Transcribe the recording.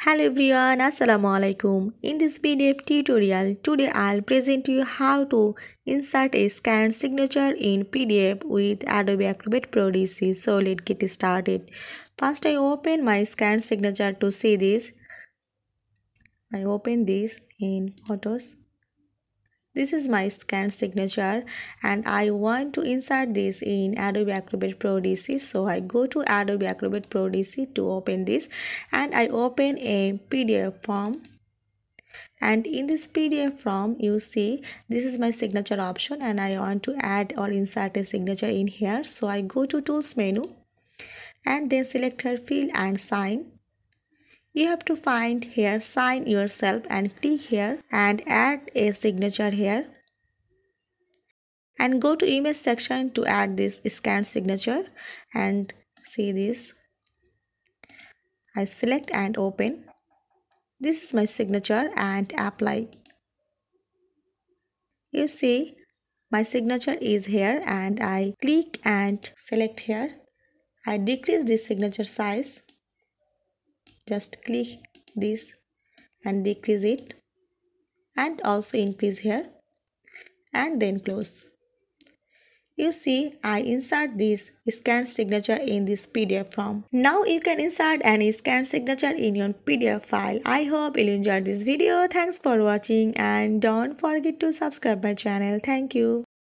Hello everyone, assalamu alaikum. In this PDF tutorial, today I'll present you how to insert a scanned signature in PDF with Adobe Acrobat Pro DC. So let's get started. First, I open my scanned signature to see this. I open this in Photos. This is my scanned signature and I want to insert this in Adobe Acrobat Pro DC. So I go to Adobe Acrobat Pro DC to open this and I open a PDF form. And in this PDF form, you see this is my signature option and I want to add or insert a signature in here. So I go to Tools menu and then select here Fill and Sign. You have to find here Sign Yourself and click here and add a signature here. And go to Image section to add this scanned signature and see this. I select and open. This is my signature and apply. You see my signature is here and I click and select here. I decrease the signature size. Just click this and decrease it and also increase here and then close. You see I insert this scanned signature in this PDF form. Now you can insert any scanned signature in your PDF file. I hope you'll enjoy this video. Thanks for watching and don't forget to subscribe my channel. Thank you.